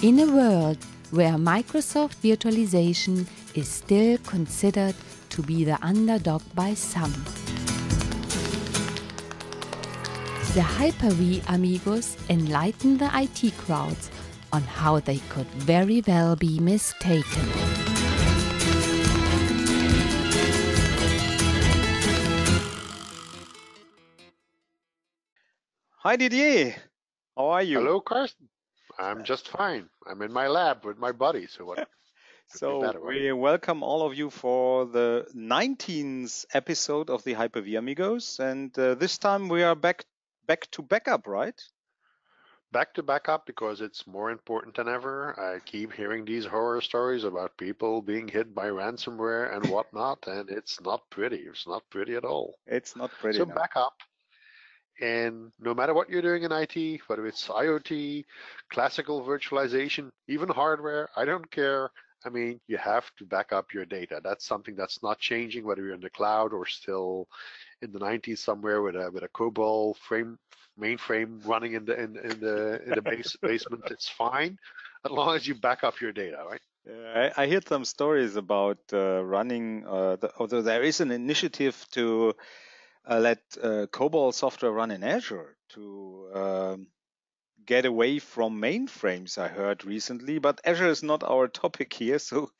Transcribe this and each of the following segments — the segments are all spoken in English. In a world where Microsoft virtualization is still considered to be the underdog by some, the Hyper-V Amigos enlighten the IT crowds on how they could very well be mistaken. Hi Didier, how are you? Hello Carsten, I'm just fine. I'm in my lab with my buddy, so what? So we welcome all of you for the 19th episode of the Hyper-V Amigos, and this time we are back to backup, right? Back to backup because it's more important than ever. I keep hearing these horror stories about people being hit by ransomware and whatnot, and it's not pretty. It's not pretty at all. It's not pretty. So no. Backup, and no matter what you're doing in IT, whether it's IoT, classical virtualization, even hardware, I don't care. I mean, you have to back up your data. That's something that's not changing, whether you're in the cloud or still in the 90s somewhere with a COBOL mainframe running in the basement. It's fine as long as you back up your data, right? Yeah, I heard some stories about although there is an initiative to let COBOL software run in Azure to get away from mainframes, I heard recently, but Azure is not our topic here. So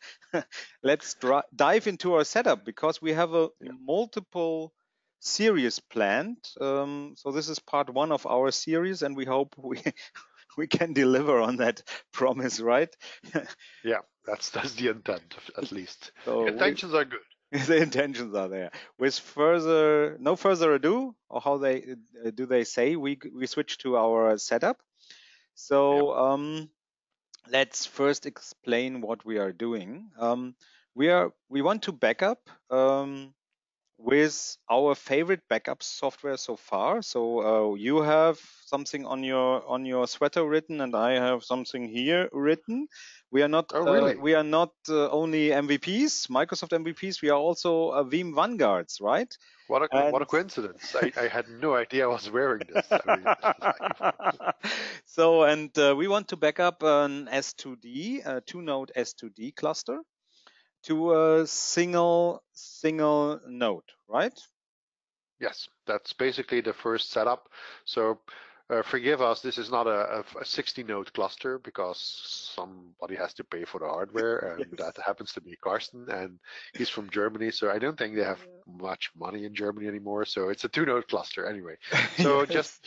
let's dive into our setup because we have a multiple series planned. So this is part one of our series, and we hope we can deliver on that promise, right? Yeah, that's the intent, at least. So the intentions are good. The intentions are there. With no further ado, or how they do they say, we switch to our setup. So let's first explain what we are doing. We want to back up with our favorite backup software so far. So you have something on your sweater written, and I have something here written. We are not only MVPs, Microsoft MVPs. We are also Veeam Vanguards, right? What a coincidence! I had no idea I was wearing this. I mean, so, and we want to back up an S2D, a two-node S2D cluster, to a single node, right? Yes, that's basically the first setup. So forgive us, this is not a 60-node cluster because somebody has to pay for the hardware, and yes, that happens to be Carsten, and he's from Germany, so I don't think they have much money in Germany anymore. So it's a two-node cluster anyway. So yes.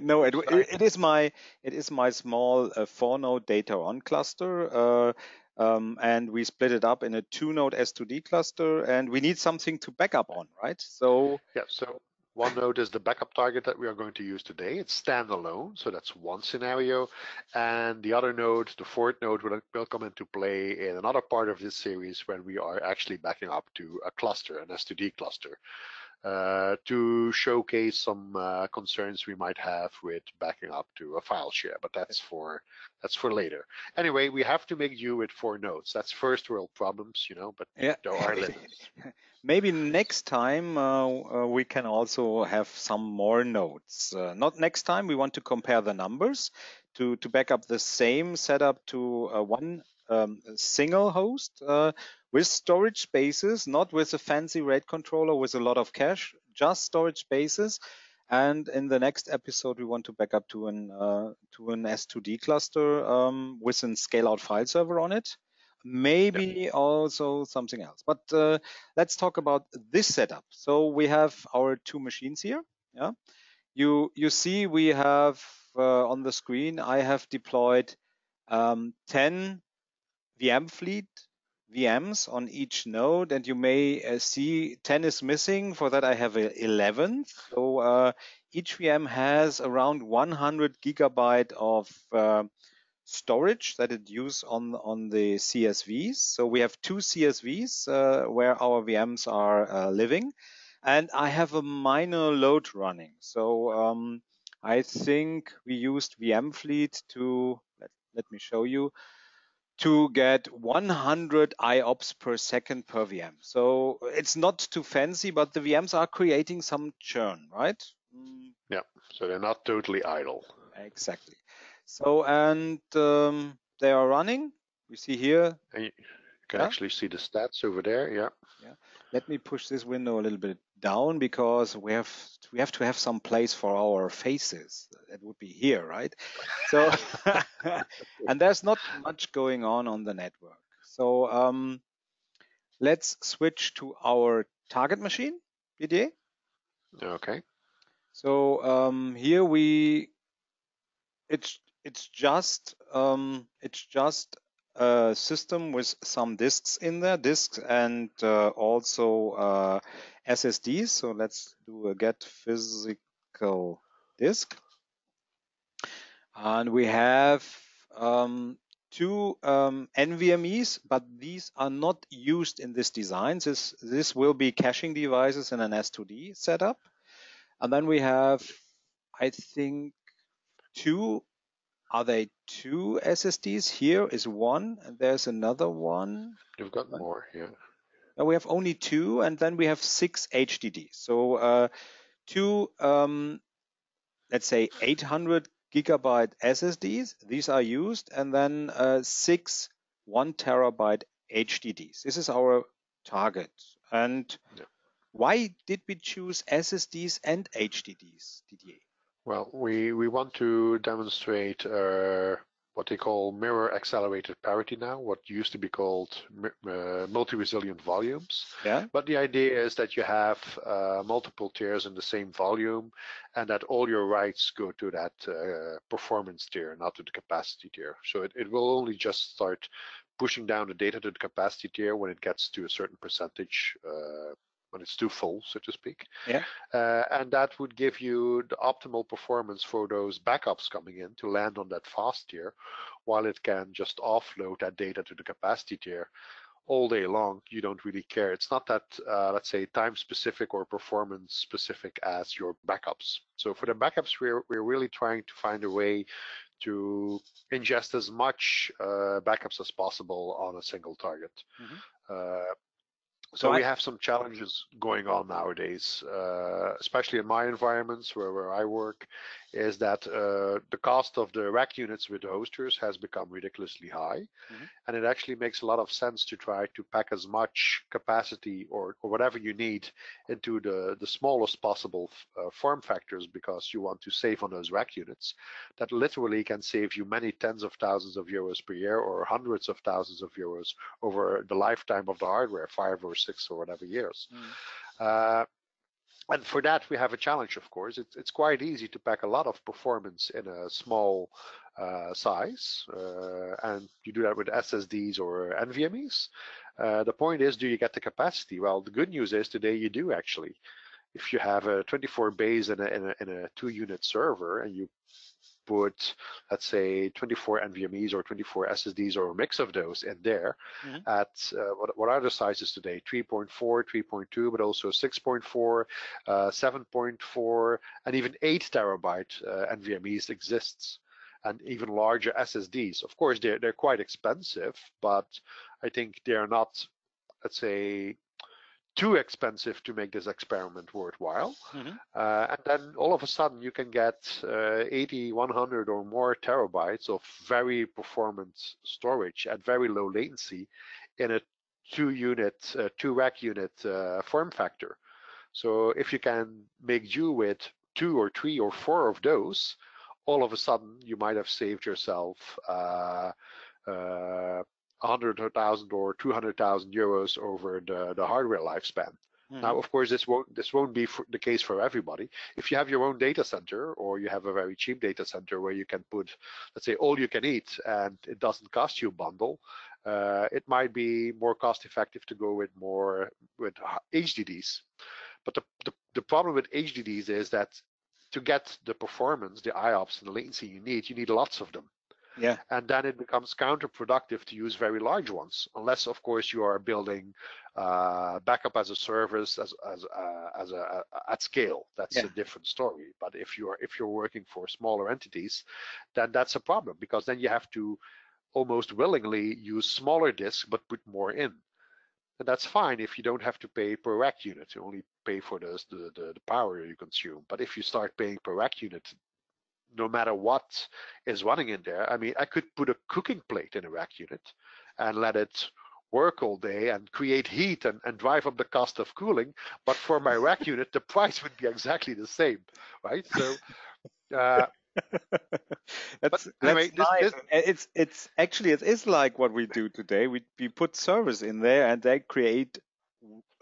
No, it is my small 4-node data on cluster, and we split it up in a 2-node S2D cluster, and we need something to back up on, right? So yeah, so one node is the backup target that we are going to use today. It's standalone, so that's one scenario, and the other node, the fourth node, will come into play in another part of this series when we are actually backing up to a cluster, an S2D cluster. To showcase some concerns we might have with backing up to a file share, but that's for later. Anyway, we have to make do with 4 nodes. That's first world problems, you know, but yeah, there are limits. Maybe next time we can also have some more nodes. Not next time. We want to compare the numbers to back up the same setup to one single host with storage spaces, not with a fancy RAID controller with a lot of cache, just storage spaces. And in the next episode, we want to back up to an S2D cluster with a scale-out file server on it, maybe also something else. But let's talk about this setup. So we have our 2 machines here. Yeah, you see we have on the screen. I have deployed 10. VM Fleet VMs on each node, and you may see 10 is missing. For that, I have 11. So each VM has around 100 gigabyte of storage that it uses on the CSVs. So we have 2 CSVs where our VMs are living, and I have a minor load running. So I think we used VM Fleet to let me show you, to get 100 IOPS per second per VM. So it's not too fancy, but the VMs are creating some churn, right? Yeah, so they're not totally idle. Exactly. So, and they are running. We see here. And you can actually see the stats over there. Yeah. Yeah. Let me push this window a little bit down because we have to have some place for our faces. That would be here, right? So, and there's not much going on the network. So let's switch to our target machine, Didier. Okay. So here it's just a system with some disks in there, disks and also SSDs. So let's do a get physical disk, and we have two NVMe's, but these are not used in this design. This will be caching devices in an S2D setup, and then we have, I think, two. Are they two SSDs? Here is one, and there's another one. You've got more, yeah. No, we have only two, and then we have 6 HDDs. So two, let's say 800 gigabyte SSDs. These are used, and then 6 1 terabyte HDDs. This is our target. And why did we choose SSDs and HDDs, Didier? Well, we want to demonstrate what they call mirror accelerated parity now, what used to be called multi-resilient volumes. Yeah. But the idea is that you have multiple tiers in the same volume, and that all your writes go to that performance tier, not to the capacity tier. So it will only just start pushing down the data to the capacity tier when it gets to a certain percentage when it's too full, so to speak. Yeah. And that would give you the optimal performance for those backups coming in to land on that fast tier, while it can just offload that data to the capacity tier all day long. You don't really care. It's not that, let's say, time specific or performance specific as your backups. So for the backups, we're really trying to find a way to ingest as much backups as possible on a single target. Mm-hmm. So we have some challenges going on nowadays, especially in my environments where I work, is that the cost of the rack units with the hosters has become ridiculously high. Mm-hmm. And it actually makes a lot of sense to try to pack as much capacity or whatever you need into the smallest possible form factors, because you want to save on those rack units. That literally can save you many tens of thousands of euros per year or hundreds of thousands of euros over the lifetime of the hardware, 5 or 6 or whatever years. Mm. And for that, we have a challenge, of course. It's quite easy to pack a lot of performance in a small size, and you do that with SSDs or NVMe's. The point is, do you get the capacity? Well, the good news is today you do, actually. If you have a 24 bays in a 2-unit server, and you put, let's say, 24 NVMe's or 24 SSDs or a mix of those in there, mm-hmm. at what are the sizes today? 3.4, 3.2, but also 6.4, 7.4, and even 8 terabyte NVMe's exists, and even larger SSDs. Of course, they're quite expensive, but I think they are not, let's say, too expensive to make this experiment worthwhile. Mm-hmm. And then all of a sudden you can get 80, 100 or more terabytes of very performant storage at very low latency in a 2-rack unit form factor. So if you can make do with 2 or 3 or 4 of those, all of a sudden you might have saved yourself 100,000 or 200,000 euros over the hardware lifespan. Mm-hmm. Now, of course, this won't be the case for everybody. If you have your own data center, or you have a very cheap data center where you can put, let's say, all you can eat, and it doesn't cost you a bundle, it might be more cost effective to go with HDDs. But the problem with HDDs is that to get the performance, the IOPS and the latency you need lots of them. Yeah. And then it becomes counterproductive to use very large ones, unless, of course, you are building backup as a service at scale. That's a different story. But if you're working for smaller entities, then that's a problem, because then you have to almost willingly use smaller disks but put more in. And that's fine if you don't have to pay per rack unit. You only pay for the power you consume. But if you start paying per rack unit, no matter what is running in there. I mean, I could put a cooking plate in a rack unit and let it work all day and create heat and drive up the cost of cooling, but for my rack unit, the price would be exactly the same, right? So that's anyway, it's actually, it is like what we do today. We put servers in there and they create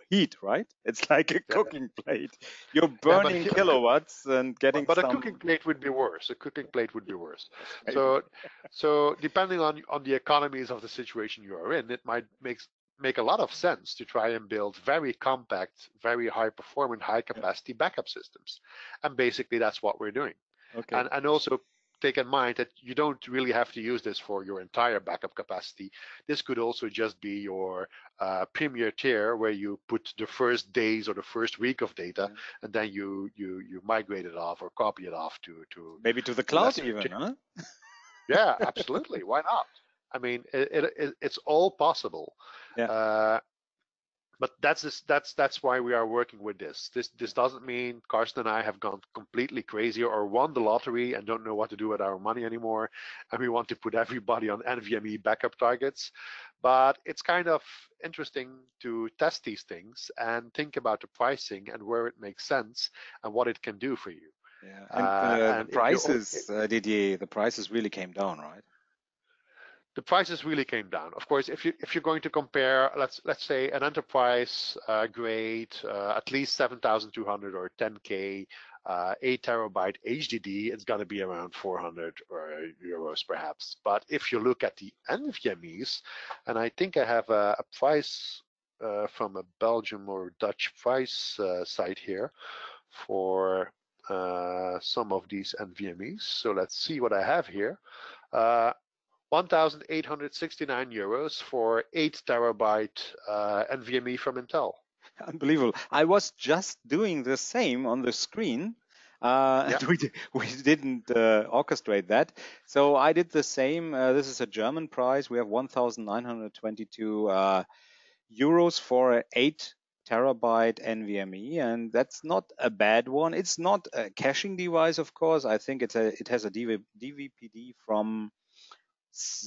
heat, right? It's like a cooking plate. You're burning kilowatts and getting. But a cooking plate would be worse. A cooking plate would be worse. So, so depending on the economies of the situation you are in, it might make a lot of sense to try and build very compact, very high-performant, high-capacity backup systems. And basically, that's what we're doing. Okay. And also take in mind that you don't really have to use this for your entire backup capacity. This could also just be your premier tier, where you put the first days or the first week of data, and then you migrate it off or copy it off to maybe to the cloud even, huh? Yeah, absolutely. Why not? I mean, it's all possible. Yeah. But that's why we are working with this. This doesn't mean Carsten and I have gone completely crazy or won the lottery and don't know what to do with our money anymore, and we want to put everybody on NVMe backup targets. But it's kind of interesting to test these things and think about the pricing and where it makes sense and what it can do for you. Yeah. And the prices, Didier, the prices really came down, right? The prices really came down. Of course, if you're going to compare, let's say an enterprise grade, at least 7,200 or 10K, 8 terabyte HDD, it's going to be around 400 euros perhaps. But if you look at the NVMe's, and I think I have a price from a Belgium or Dutch price site here for some of these NVMe's. So let's see what I have here. 1,869 euros for 8 terabyte NVMe from Intel. Unbelievable. I was just doing the same on the screen. And we didn't orchestrate that. So I did the same. This is a German price. We have 1,922 euros for 8 terabyte NVMe, and that's not a bad one. It's not a caching device, of course. I think it has a DVPD from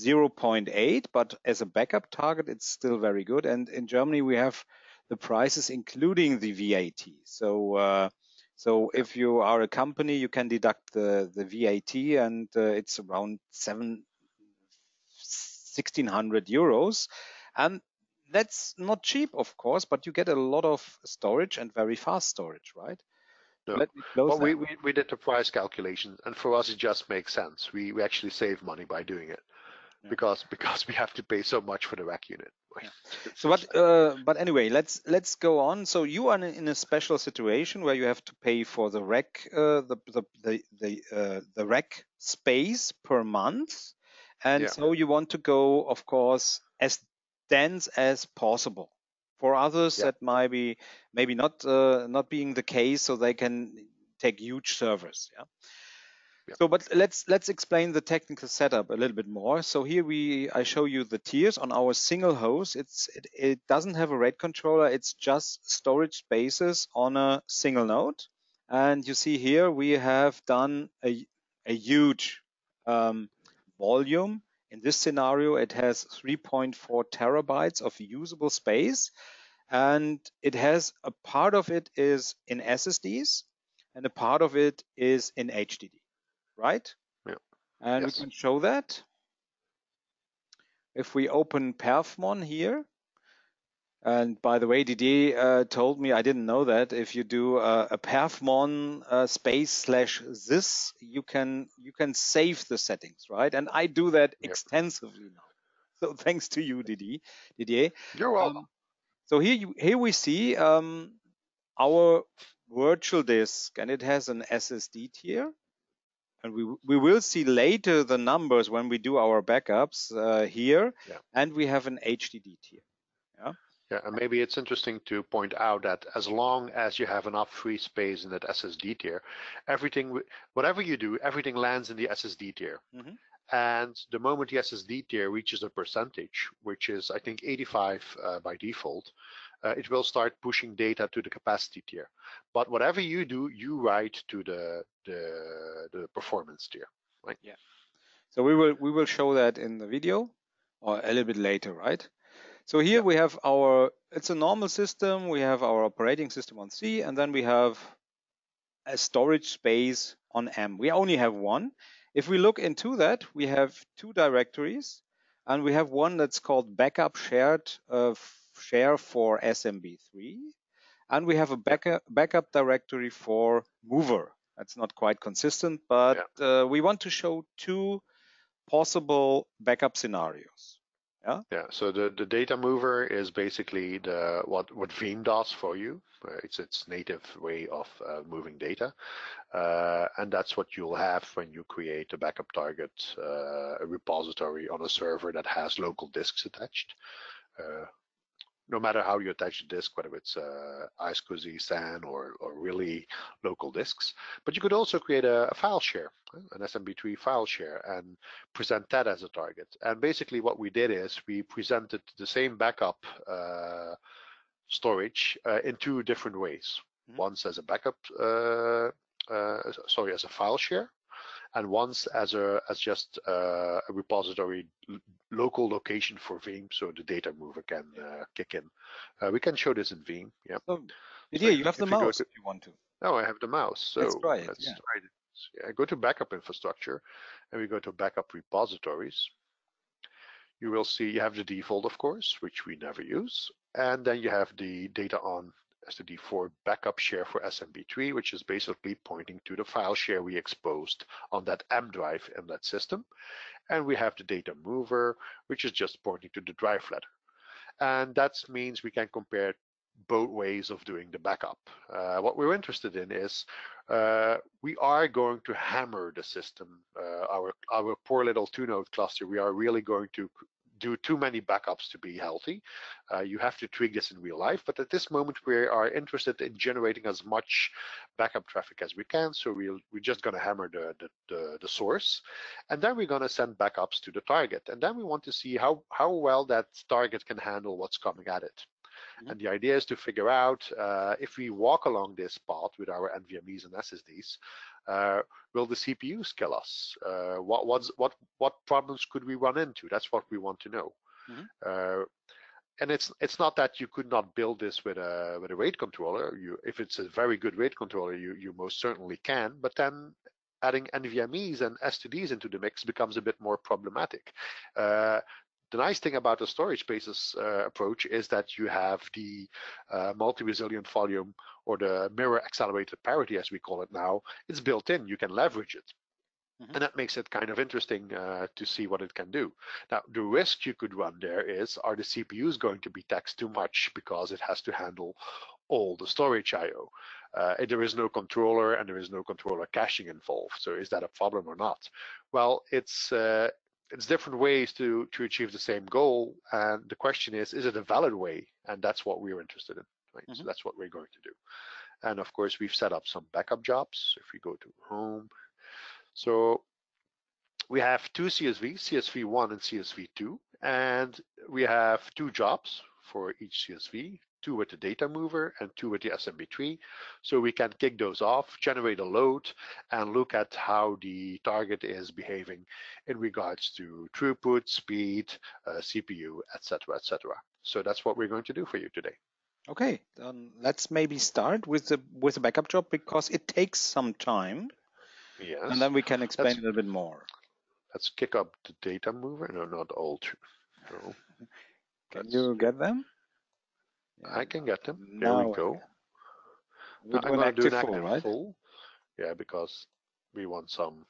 0.8, but as a backup target, it's still very good. And in Germany, we have the prices including the VAT. So, if you are a company, you can deduct the VAT, and it's around 1,600 euros. And that's not cheap, of course, but you get a lot of storage and very fast storage, right? Well, we did the price calculation, and for us, it just makes sense. We actually save money by doing it, because we have to pay so much for the rack unit. Yeah. So, but anyway, let's go on. So you are in a special situation where you have to pay for the rack the rack space per month, and so you want to go, of course, as dense as possible. For others, that might be maybe not being the case, so they can take huge servers. Yeah? Yeah. So, but let's explain the technical setup a little bit more. So here I show you the tiers on our single host. It doesn't have a RAID controller. It's just storage spaces on a single node. And you see here we have done a huge volume. In this scenario, it has 3.4 terabytes of usable space, and it has a part of it is in SSDs and a part of it is in HDD, right? Yeah. And we can show that. If we open perfmon here, and by the way, Didier told me, I didn't know that, if you do a perfmon /sys, you can save the settings, right? And I do that extensively now. So thanks to you, Didier. You're welcome. So here we see our virtual disk, and it has an SSD tier. And we will see later the numbers when we do our backups here. Yeah. And we have an HDD tier. Yeah. Yeah, and maybe it's interesting to point out that as long as you have enough free space in that SSD tier, whatever you do, everything lands in the SSD tier. Mm-hmm. And the moment the SSD tier reaches a percentage, which is, I think, 85 by default, it will start pushing data to the capacity tier. But whatever you do, you write to the performance tier. Right? Yeah. So we will show that in the video or a little bit later, right? So here we have our, it's a normal system. We have our operating system on C, and then we have a storage space on M. We only have one. If we look into that, we have two directories, and we have one that's called backup shared share for SMB3, and we have a backup directory for mover. That's not quite consistent, but we want to show two possible backup scenarios. Yeah. Yeah. So the data mover is basically the what Veeam does for you. It's its native way of moving data, and that's what you'll have when you create a backup target repository on a server that has local disks attached. No matter how you attach the disk, whether it's iSCSI, SAN, or really local disks. But you could also create a file share, an SMB3 file share, and present that as a target. And basically what we did is we presented the same backup storage in two different ways. Mm-hmm. Once as a backup, sorry, as a file share, and once as just a repository local location for Veeam, so the data mover can kick in. We can show this in Veeam. Yeah. So, Didier, so you have the mouse if you want to. No, I have the mouse. So let's try it. Yeah, go to backup infrastructure, and we go to backup repositories. You will see you have the default, of course, which we never use, and then you have the data on S2D4 backup share for SMB3, which is basically pointing to the file share we exposed on that M drive in that system. And we have the data mover, which is just pointing to the drive letter. And that means we can compare both ways of doing the backup. What we're interested in is we are going to hammer the system. Our poor little two-node cluster, we are really going to do too many backups to be healthy. You have to tweak this in real life, but at this moment we are interested in generating as much backup traffic as we can, so we're just gonna hammer the source, and then we're gonna send backups to the target, and then we want to see how well that target can handle what's coming at it. Mm-hmm. And the idea is to figure out if we walk along this path with our NVMe's and SSDs, will the CPU scale us? What problems could we run into? That's what we want to know. Mm-hmm. And it's not that you could not build this with a RAID controller. If it's a very good RAID controller, you most certainly can. But then adding NVMe's and S2D's into the mix becomes a bit more problematic. The nice thing about the storage spaces approach is that you have the multi-resilient volume, or the mirror accelerated parity, as we call it now. It's built in, you can leverage it. Mm-hmm. And that makes it kind of interesting to see what it can do. Now, the risk you could run there is, are the CPUs going to be taxed too much because it has to handle all the storage I/O? There is no controller, and there is no controller caching involved. So is that a problem or not? Well, it's different ways to achieve the same goal, and the question is it a valid way? And that's what we're interested in, right? Mm-hmm. So that's what we're going to do. And of course, we've set up some backup jobs. If we go to home, so we have two CSVs, CSV1 and CSV2, and we have two jobs for each CSV, two with the data mover and two with the SMB3. So we can kick those off, generate a load, and look at how the target is behaving in regards to throughput, speed, CPU, etc., etc. So that's what we're going to do for you today. Okay, let's maybe start with the backup job, because it takes some time. Yes. And then we can explain a little bit more. Let's kick up the data mover. No, not all two. No. Can you get them? Yeah. I can get them. There we go. Now I'm going to do an active full, right? Yeah, because we want some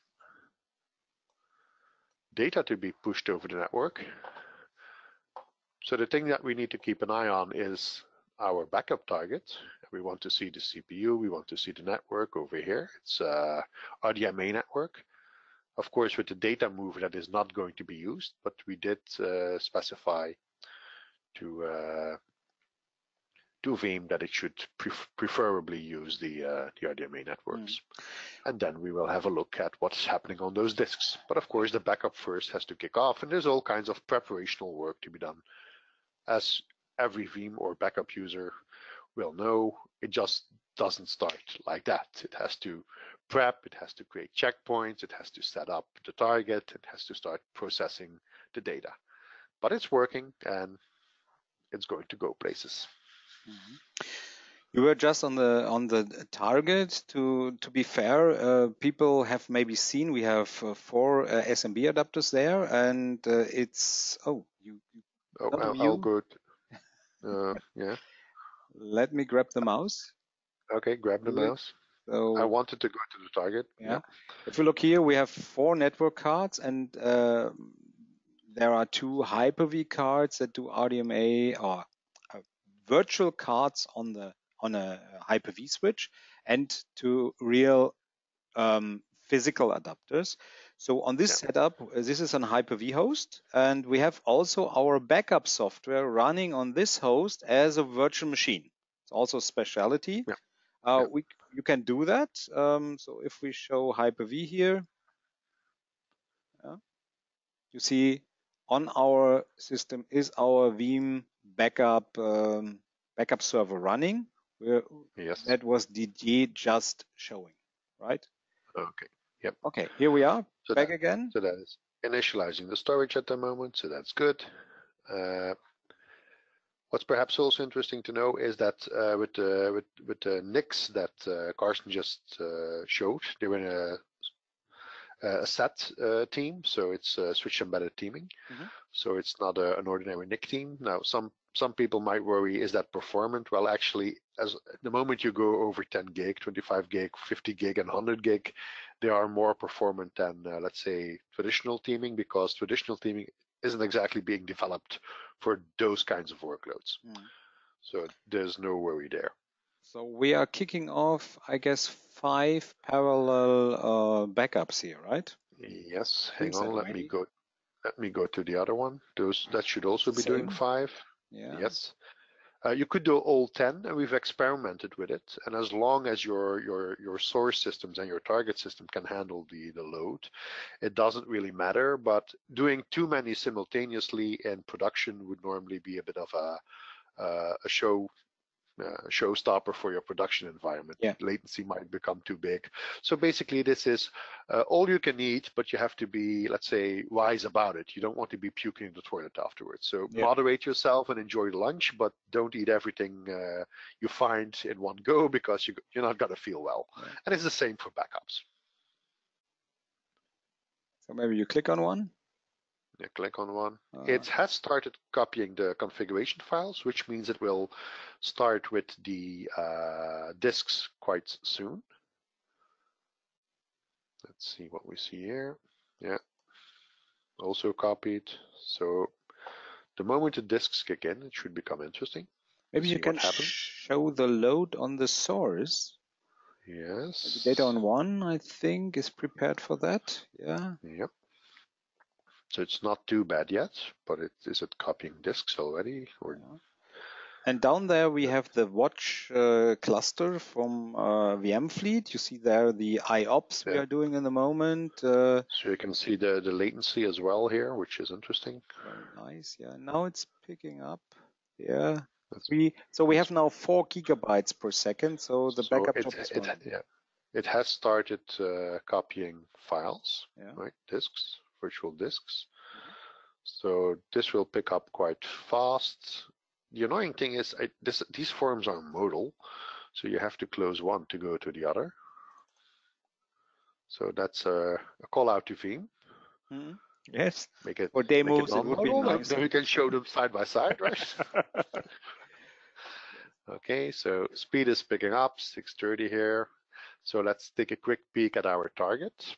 data to be pushed over the network. So the thing that we need to keep an eye on is our backup target. We want to see the CPU. We want to see the network over here. It's RDMA network. Of course, with the data mover, that is not going to be used, but we did specify to Veeam that it should preferably use the RDMA networks. Mm. And then we will have a look at what's happening on those disks. But of course, the backup first has to kick off, and there's all kinds of preparational work to be done, as every Veeam or backup user will know it just doesn't start like that. It has to prep, it has to create checkpoints, it has to set up the target, it has to start processing the data. But it's working and it's going to go places. Mm-hmm. You were just on the target. To be fair, people have maybe seen we have four SMB adapters there, and it's all good. Yeah. Let me grab the mouse. Okay, grab the mouse. So I wanted to go to the target. Yeah. If you look here, we have four network cards, and there are two Hyper-V cards that do RDMA or virtual cards on the on a Hyper-V switch, and to real physical adapters. So on this setup, this is an Hyper-V host, and we have also our backup software running on this host as a virtual machine. It's also a speciality. Yeah. You can do that. So if we show Hyper-V here, you see on our system is our Veeam backup, backup server running. That was Didier just showing, right? Okay. Yep. Okay. Here we are. So back again. So that is initializing the storage at the moment. So that's good. What's perhaps also interesting to know is that with the NICs that Carsten just showed, they were in a SAT team, so it's switch embedded teaming. Mm-hmm. So it's not an ordinary NIC team. Now, some people might worry, is that performant? Well, actually, as the moment you go over 10 gig, 25 gig, 50 gig, and 100 gig, they are more performant than, let's say, traditional teaming, because traditional teaming isn't exactly being developed for those kinds of workloads. Mm. So there's no worry there. So we are kicking off, I guess, 5 parallel backups here, right? Yes. Hang on. Let me go to the other one. That should also be doing 5. Yeah. Yes. You could do all 10, and we've experimented with it. And as long as your source systems and your target system can handle the load, it doesn't really matter. But doing too many simultaneously in production would normally be a bit of a showstopper for your production environment. Yeah. Latency might become too big. So basically, this is all you can eat, but you have to be, let's say, wise about it. You don't want to be puking in the toilet afterwards. So moderate yourself and enjoy lunch, but don't eat everything you find in one go, because you're not going to feel well. Right. And it's the same for backups. So maybe you click on one. You click on one. It has started copying the configuration files, which means it will start with the disks quite soon. Let's see what we see here. Yeah, also copied. So the moment the disks kick in, it should become interesting. Maybe you can show the load on the source. Yes. Maybe data on one, I think, is prepared for that. Yeah. Yep. So it's not too bad yet, but is it copying disks already? Or... And down there we have the watch cluster from VM Fleet. You see there the IOPS we are doing in the moment. So you can see the latency as well here, which is interesting. Very nice, yeah. Now it's picking up. Yeah. So we have now 4 gigabytes per second. So the backup it has started copying files, right? Disks. Virtual disks. So this will pick up quite fast. The annoying thing is these forms are modal, so you have to close one to go to the other. So that's a call out to Veeam. Mm-hmm. Yes. Or demos, it would be nice. Then we can show them side by side, right? Okay, so speed is picking up, 6:30 here. So let's take a quick peek at our target.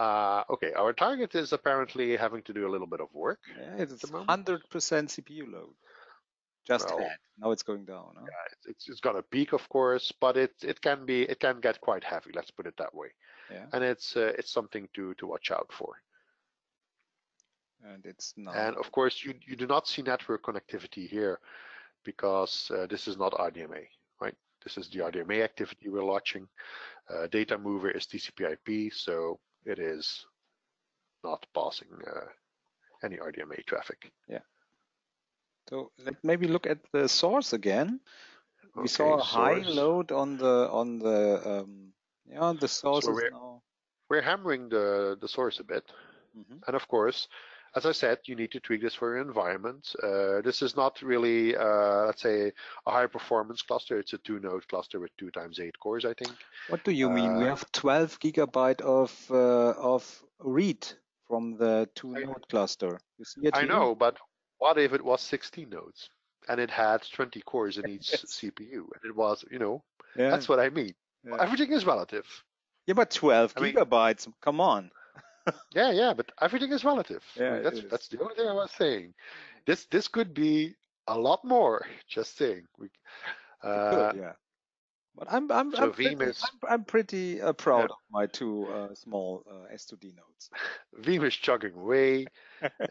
Okay, our target is apparently having to do a little bit of work. Yeah, it's 100% CPU load. Now it's going down. Huh? Yeah, it's got a peak, of course, but it can get quite heavy. Let's put it that way. Yeah. And it's something to watch out for. And it's not. And of course, you do not see network connectivity here, because this is not RDMA, right? This is the RDMA activity we're watching. DataMover is TCP/IP, so it is not passing any RDMA traffic. Yeah. So let's maybe look at the source again. We saw a high load on the yeah, the source. So we're hammering the source a bit, and of course, as I said, you need to tweak this for your environment. This is not really, let's say, a high-performance cluster. It's a two-node cluster with 2 × 8 cores, I think. What do you mean? We have 12 gigabyte of read from the two-node cluster. You see it here? I know, but what if it was 16 nodes and it had 20 cores in each CPU? And it was, you know, that's what I mean. Yeah. Everything is relative. Yeah, but 12 gigabytes. Mean, come on. Yeah, but everything is relative. Yeah, that's the only thing I was saying. This could be a lot more. Just saying. We, it could, yeah. But I'm pretty proud of my two small S2D nodes. Veeam is chugging away,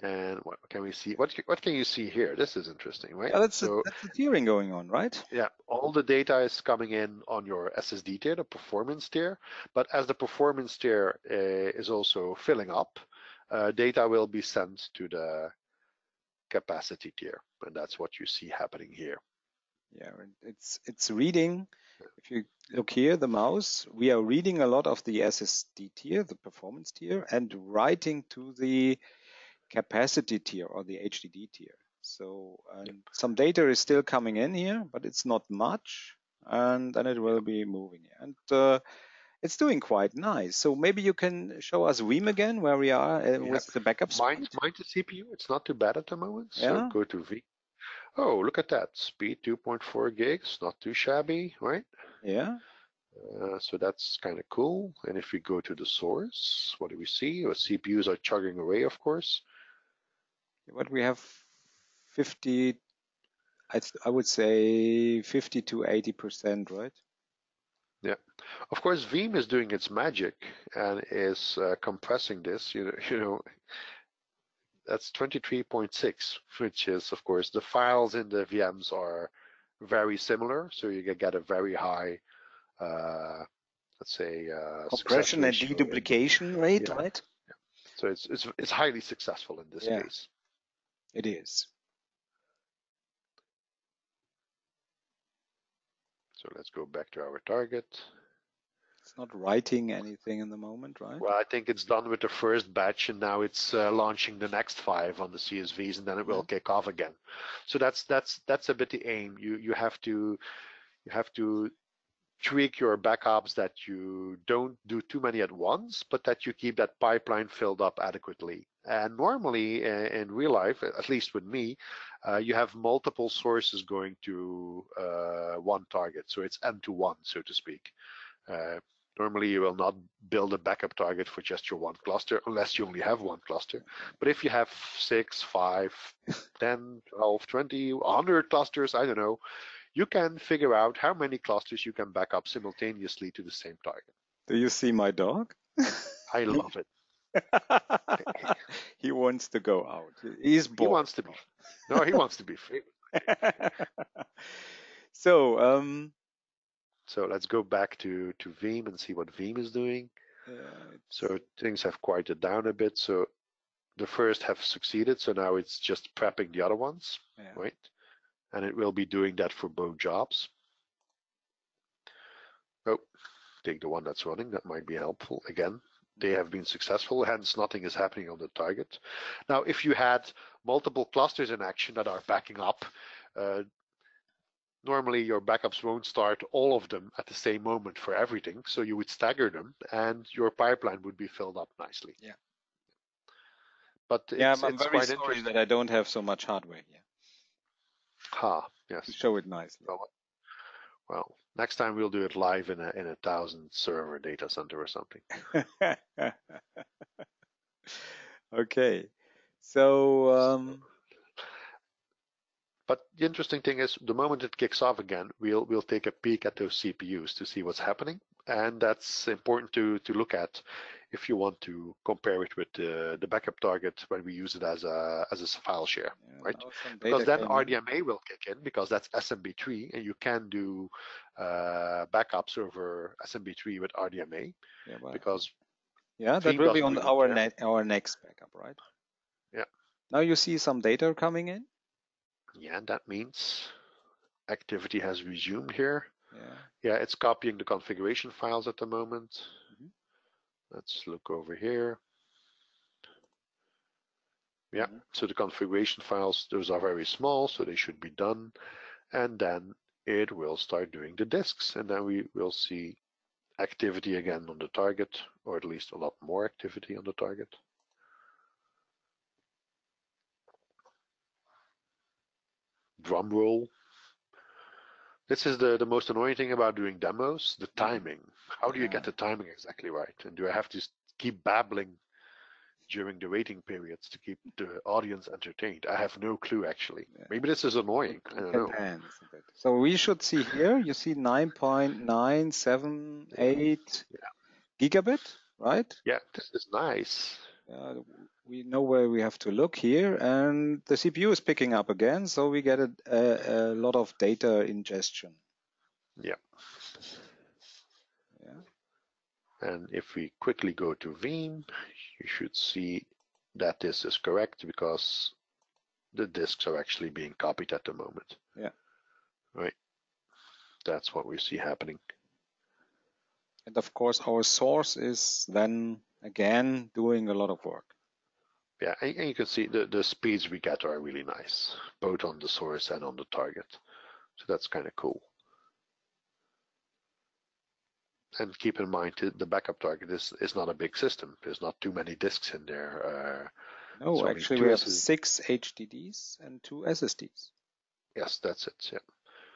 and what can we see? What can you see here? This is interesting, right? Yeah, that's the tiering going on, right? Yeah, all the data is coming in on your SSD tier, the performance tier. But as the performance tier is also filling up, data will be sent to the capacity tier, and that's what you see happening here. Yeah, it's reading. If you look here, the mouse, we are reading a lot of the SSD tier, the performance tier, and writing to the capacity tier or the HDD tier. So some data is still coming in here, but it's not much, and then it will be moving. And it's doing quite nice. So maybe you can show us Veeam again, where we are with the backup. Mind the CPU, it's not too bad at the moment. So go to Veeam. Oh, look at that speed, 2.4 gigs, not too shabby, right? Yeah. So that's kind of cool. And if we go to the source, what do we see? Well, CPUs are chugging away, of course. But we have 50, I would say 50 to 80%, right? Yeah. Of course, Veeam is doing its magic and is compressing this, you know. That's 23.6, which is, of course, the files in the VMs are very similar. So you can get a very high, let's say, compression and deduplication rate, right? Yeah. So it's highly successful in this case. It is. So let's go back to our target. It's not writing anything in the moment, right? Well, I think it's done with the first batch, and now it's launching the next 5 on the CSVs, and then it will kick off again. So that's a bit the aim. You have to tweak your backups that you don't do too many at once, but that you keep that pipeline filled up adequately. And normally in real life, at least with me, you have multiple sources going to one target, so it's end-to-one, so to speak. Normally, you will not build a backup target for just your one cluster, unless you only have one cluster. But if you have 6, 5, 10, 12, 20, 100 clusters, I don't know, you can figure out how many clusters you can back up simultaneously to the same target. Do you see my dog? I love it. He wants to go out. He's bored. He wants to be. No, he wants to be free. So, so let's go back to Veeam and see what Veeam is doing. So things have quieted down a bit. So the first have succeeded. So now it's just prepping the other ones, right? And it will be doing that for both jobs. Oh, take the one that's running. That might be helpful. Again, they have been successful. Hence, nothing is happening on the target. Now, if you had multiple clusters in action that are backing up, normally your backups won't start all of them at the same moment for everything. So you would stagger them and your pipeline would be filled up nicely. Yeah. But I'm very sorry that I don't have so much hardware here. Ha, yes. To show it nicely. Well, next time we'll do it live in a 1,000 server data center or something. Okay. So, but the interesting thing is, the moment it kicks off again, we'll take a peek at those CPUs to see what's happening, and that's important to look at if you want to compare it with the backup target when we use it as a file share, right? Because then RDMA will kick in, because that's SMB3, and you can do backups over SMB3 with RDMA, because that will be on our next backup, right? Yeah. Now you see some data coming in. Yeah, and that means activity has resumed here. Yeah, it's copying the configuration files at the moment. Let's look over here. Yeah, so the configuration files, those are very small, so they should be done. And then it will start doing the disks, and then we will see activity again on the target, or at least a lot more activity on the target. Drum roll. This is the most annoying thing about doing demos, the timing. How do you get the timing exactly right? And do I have to keep babbling during the waiting periods to keep the audience entertained? I have no clue, actually. Maybe this is annoying. I don't know. So we should see here, you see 9.978 gigabit, right? Yeah, this is nice. We know where we have to look here, and the CPU is picking up again, so we get a lot of data ingestion. Yeah. And if we quickly go to Veeam, you should see that this is correct because the disks are actually being copied at the moment. Yeah. Right. That's what we see happening. And of course, our source is then again doing a lot of work. Yeah, and you can see the speeds we get are really nice, both on the source and on the target. So that's kind of cool. And keep in mind, the backup target is not a big system. There's not too many disks in there. No, actually we have 6 HDDs and 2 SSDs. Yes, that's it,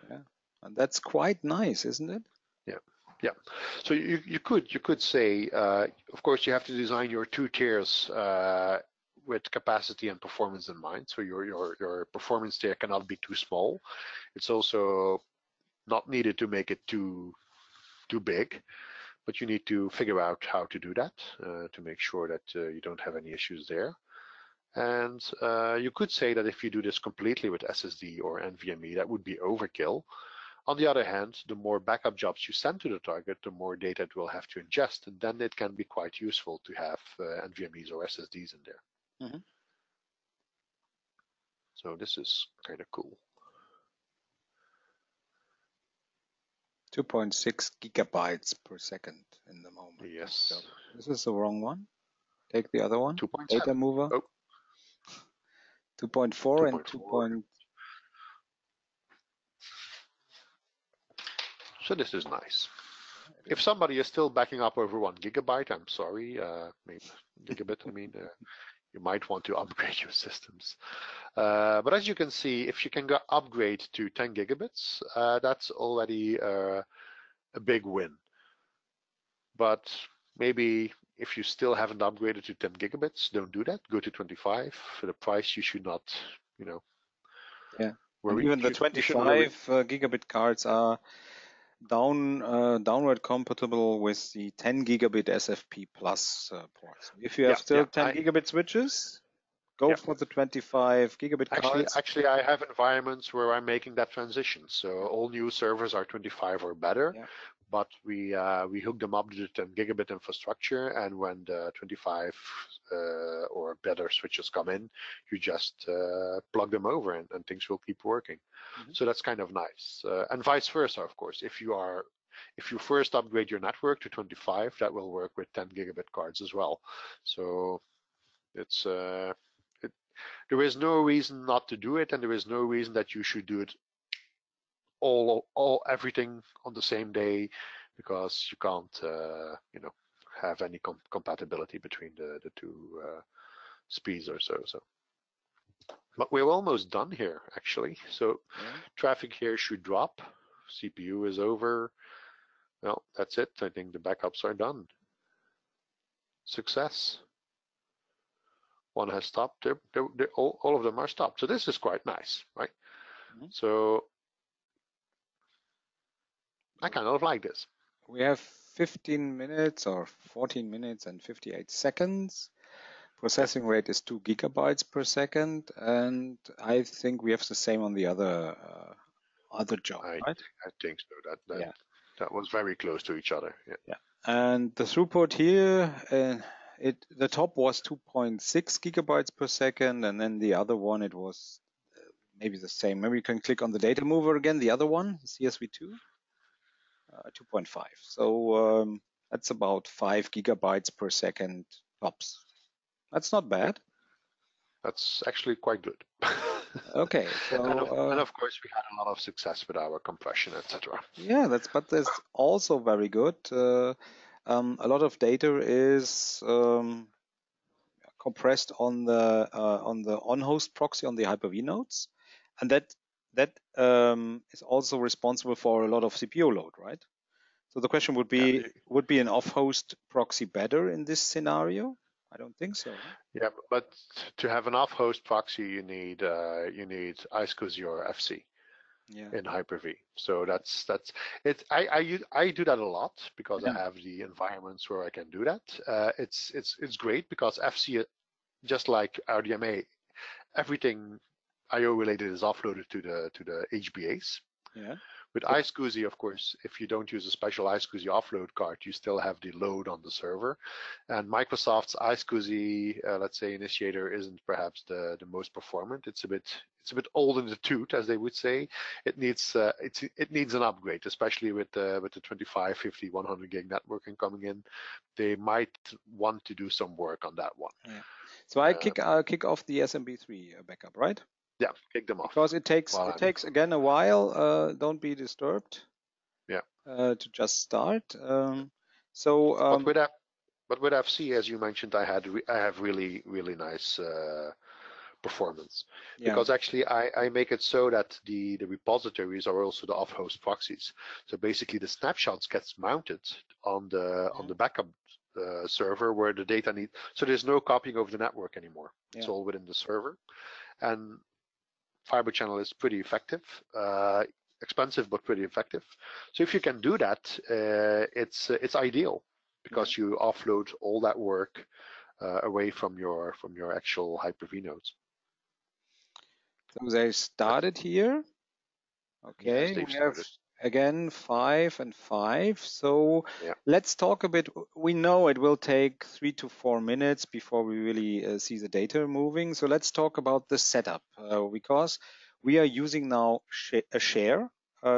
yeah. And that's quite nice, isn't it? Yeah. Yeah, so you could say, of course, you have to design your two tiers with capacity and performance in mind. So your performance tier cannot be too small. It's also not needed to make it too big, but you need to figure out how to do that to make sure that you don't have any issues there. And you could say that if you do this completely with SSD or NVMe, that would be overkill. On the other hand, the more backup jobs you send to the target, the more data it will have to ingest, and then it can be quite useful to have NVMEs or SSDs in there. So this is kind of cool. 2.6 gigabytes per second in the moment. Yes. So this is the wrong one. Take the other one. 2.7. DataMover. Oh. 2.4 and 2.4. So this is nice. If somebody is still backing up over 1 gigabyte, I'm sorry, you might want to upgrade your systems. But as you can see, if you can go upgrade to 10 gigabits, that's already a big win. But maybe if you still haven't upgraded to 10 gigabits, don't do that. Go to 25. For the price, you should not, worry. Even the 25 gigabit cards are downward compatible with the 10 gigabit SFP plus ports. If you have still 10 gigabit switches, go for the 25 gigabit cards. Actually, I have environments where I'm making that transition. So all new servers are 25 or better, but we hook them up to the 10 gigabit infrastructure, and when the 25 or better switches come in, you just plug them over and things will keep working. So that's kind of nice. And vice versa, of course. If you first upgrade your network to 25, that will work with 10 gigabit cards as well. So it's there is no reason not to do it, and there is no reason that you should do it everything on the same day, because you can't have any compatibility between the two speeds or so. But we're almost done here, actually. So traffic here should drop. CPU is over. Well, that's it. I think the backups are done. Success. One has stopped. They're all of them are stopped. So this is quite nice, right? So I kind of like this. We have 15 minutes or 14 minutes and 58 seconds. Processing rate is 2 gigabytes per second, and I think we have the same on the other job, right? I think so. That was very close to each other. Yeah. And the throughput here, the top was 2.6 gigabytes per second, and then the other one it was maybe the same. Maybe you can click on the data mover again, the other one, CSV2, 2.5. So that's about 5 gigabytes per second tops. That's not bad. That's actually quite good. Okay. So, and of course, we had a lot of success with our compression, etc. Yeah, that's also very good. A lot of data is compressed on the on-host proxy on the Hyper-V nodes, and that is also responsible for a lot of CPU load, right? So the question would be, would an off-host proxy better in this scenario? I don't think so. Yeah, but to have an off-host proxy, you need iSCSI or FC in Hyper-V. So that's it. I do that a lot because I have the environments where I can do that. It's great because FC, just like RDMA, everything I/O related is offloaded to the HBAs. Yeah. With iSCSI, of course, if you don't use a special iSCSI offload card, you still have the load on the server. And Microsoft's iSCSI, let's say, initiator isn't perhaps the most performant. It's a bit old in the tooth, as they would say. It needs an upgrade, especially with the 25, 50, 100 gig networking coming in. They might want to do some work on that one. Yeah. So I'll kick off the SMB3 backup, right? Yeah, kick them off. Because it takes again a while. Don't be disturbed. Yeah. To just start. But with FC, as you mentioned, I have really nice performance because actually I make it so that the repositories are also the off-host proxies. So basically, the snapshots gets mounted on the backup server where the data needs. So there's no copying over the network anymore. Yeah. It's all within the server, and Fiber Channel is pretty effective, expensive but pretty effective. So if you can do that, it's ideal because you offload all that work away from your actual Hyper-V nodes. So they started here. Okay, yes, we have again 5 and 5. So let's talk a bit. We know it will take 3 to 4 minutes before we really see the data moving. So let's talk about the setup because we are using now a share.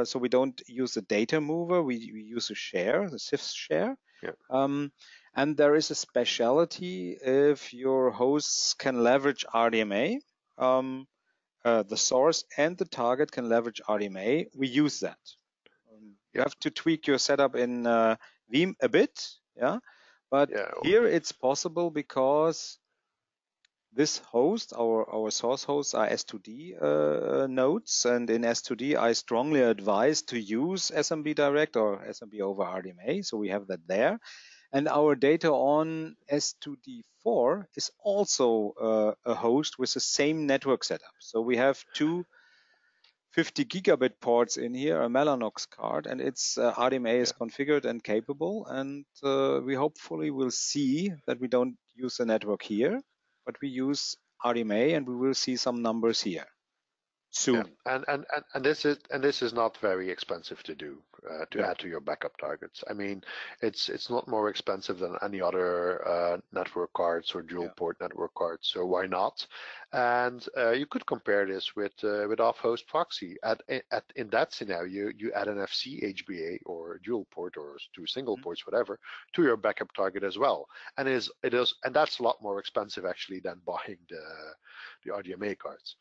So we don't use the data mover. We use a share, the SIFS share. Yeah. And there is a speciality if your hosts can leverage RDMA. The source and the target can leverage RDMA. We use that. You have to tweak your setup in Veeam a bit, but here it's possible because this host, our source hosts are S2D nodes, and in S2D I strongly advise to use SMBDirect or SMB over RDMA, so we have that there. And our data on S2D4 is also a host with the same network setup. So we have two 50 gigabit ports in here, a Mellanox card, and its RDMA is configured and capable. And we hopefully will see that we don't use the network here, but we use RDMA, and we will see some numbers here soon. Yeah. And this is not very expensive to do to add to your backup targets. I mean, it's not more expensive than any other network cards or dual port network cards. So why not? And you could compare this with off-host proxy. In that scenario, you add an FC HBA or dual port or two single ports, whatever, to your backup target as well. And it is that's a lot more expensive actually than buying the RDMA cards.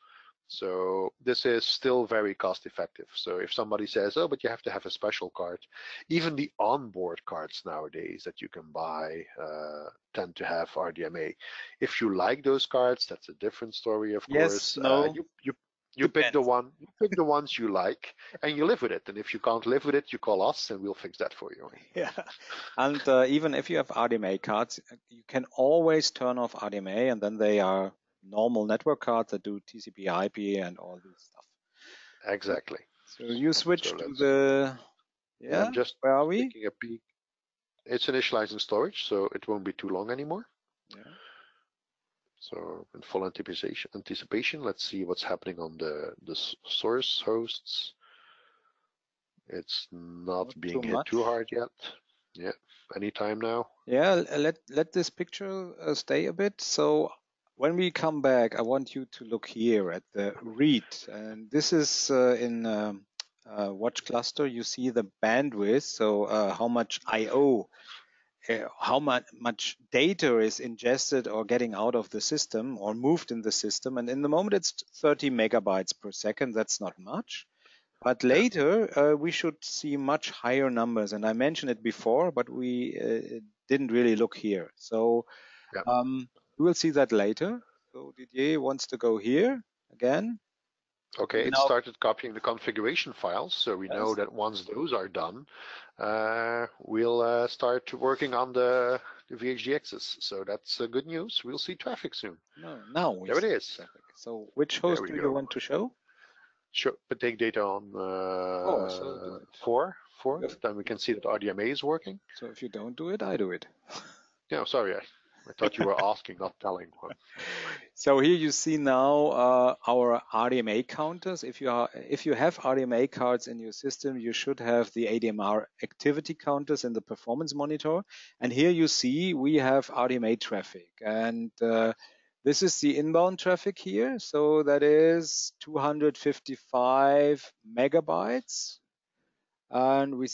So this is still very cost effective. So if somebody says, oh, but you have to have a special card, even the onboard cards nowadays that you can buy tend to have RDMA. If you like those cards, that's a different story, of course. No. You pick the one, you pick the ones you like, and you live with it. And if you can't live with it, you call us, and we'll fix that for you. Yeah, and even if you have RDMA cards, you can always turn off RDMA, and then they are normal network cards that do TCP/IP and all this stuff. Exactly. So you switch to the where are we? Taking a peek. It's initializing storage, so it won't be too long anymore. Yeah. So in full anticipation, let's see what's happening on the source hosts. It's not being hit too hard yet. Yeah. Anytime now. Yeah. Let this picture stay a bit. So When we come back, I want you to look here at the read. And this is in watch cluster, you see the bandwidth. So how much I/O, how much data is ingested or getting out of the system or moved in the system. And in the moment, it's 30 megabytes per second. That's not much. But later, we should see much higher numbers. And I mentioned it before, but we didn't really look here. So we will see that later. So Didier wants to go here again. Okay, it started copying the configuration files, so we know that once those are done, we'll start working on the VHDXs. So that's good news. We'll see traffic soon. Now there it is. So which host do you want to show? But take data on 4. Yeah. Then we can see that RDMA is working. So if you don't do it, I do it. Yeah, sorry, I thought you were asking, not telling. So here you see now our RDMA counters. If you have RDMA cards in your system, you should have the ADMR activity counters in the performance monitor. And here you see we have RDMA traffic. And this is the inbound traffic here. So that is 255 megabytes. And we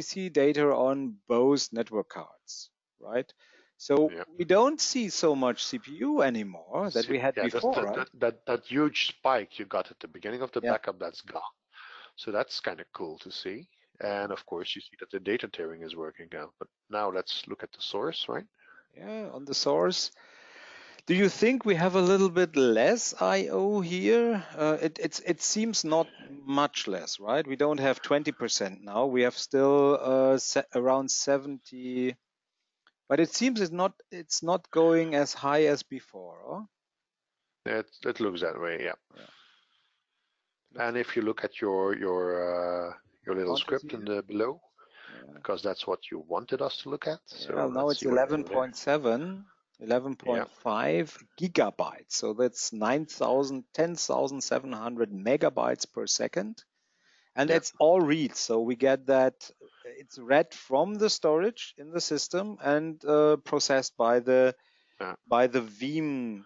see data on both network cards, right? So we don't see so much CPU anymore that we had before. That huge spike you got at the beginning of the backup, that's gone. So that's kind of cool to see. And of course, you see that the data tearing is working out. But now let's look at the source, right? Yeah, on the source. Do you think we have a little bit less I/O here? It seems not much less, right? We don't have 20% now. We have still around 70. But it seems it's not going as high as before. It looks that way, yeah. And if you look at your little script in the below, because that's what you wanted us to look at. So well, now it's 11.7, 11.5 gigabytes. So that's 10,700 megabytes per second. And it's all reads, so we get that it's read from the storage in the system and processed by the Veeam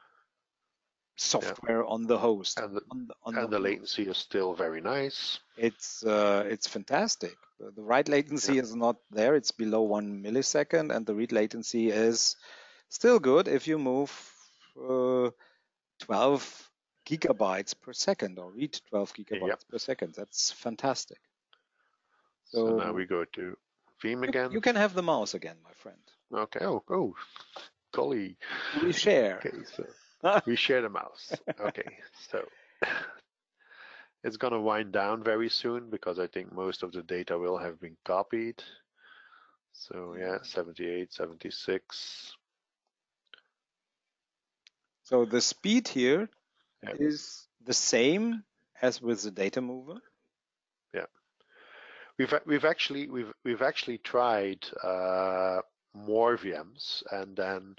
software on the host. And the latency is still very nice. It's fantastic. The write latency is not there; it's below 1 millisecond, and the read latency is still good if you move 12 gigabytes per second or read 12 gigabytes per second. That's fantastic. So now we go to Veeam again. You can have the mouse again, my friend. Okay. Oh, golly. We share. Okay, so we share the mouse. Okay, so it's going to wind down very soon because I think most of the data will have been copied. So yeah, 78, 76. So the speed here is the same as with the data mover. Yeah, we've actually tried more VMs, and then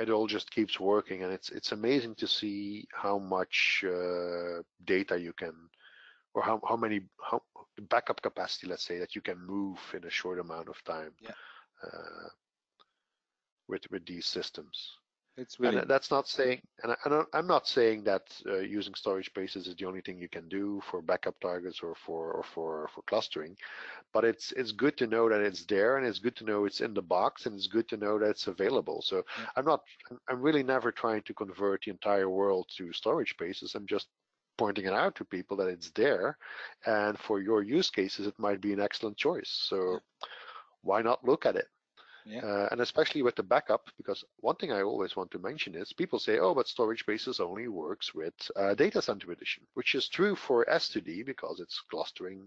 it all just keeps working, and it's amazing to see how much data you can, or how the backup capacity, let's say, that you can move in a short amount of time with these systems. It's really, and that's not saying, and I'm not saying that using storage spaces is the only thing you can do for backup targets or for clustering, but it's good to know that it's there, and it's good to know it's in the box, and it's good to know that it's available. So I'm really never trying to convert the entire world to storage spaces. I'm just pointing it out to people that it's there, and for your use cases, it might be an excellent choice. So why not look at it? Yeah. And especially with the backup, because one thing I always want to mention is people say, oh, but storage spaces only works with data center edition, which is true for S2D because it's clustering.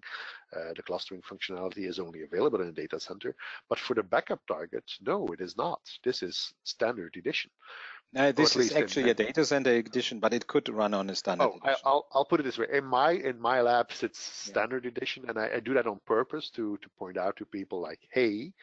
The clustering functionality is only available in a data center. But for the backup target, no, it is not. This is standard edition. Now, this is actually a data center edition, but it could run on a standard edition. I'll put it this way. In my labs, it's standard edition. And I do that on purpose to point out to people like, hey,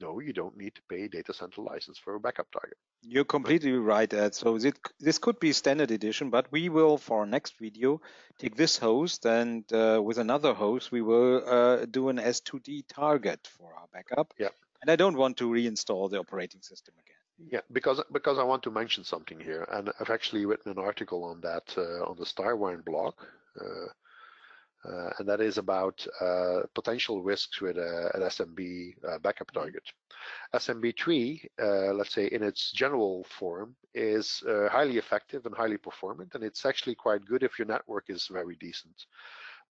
no, you don't need to pay a data center license for a backup target. You're completely right, Ed. So this could be standard edition, but we will, for our next video, take this host, and with another host, we will do an S2D target for our backup. And I don't want to reinstall the operating system again. Yeah, because I want to mention something here, and I've actually written an article on that on the StarWind blog, and that is about potential risks with an SMB backup target. SMB3, let's say in its general form, is highly effective and highly performant, and it's actually quite good if your network is very decent.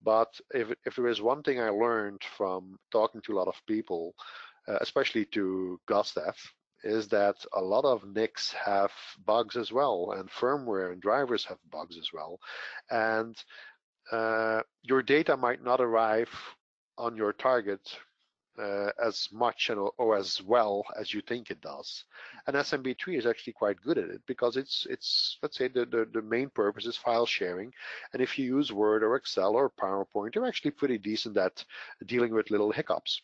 But if there is one thing I learned from talking to a lot of people, especially to Gosta, is that a lot of NICs have bugs as well, and firmware and drivers have bugs as well. And your data might not arrive on your target as much or as well as you think it does. And SMB3 is actually quite good at it because it's let's say the main purpose is file sharing. And if you use Word or Excel or PowerPoint, you're actually pretty decent at dealing with little hiccups.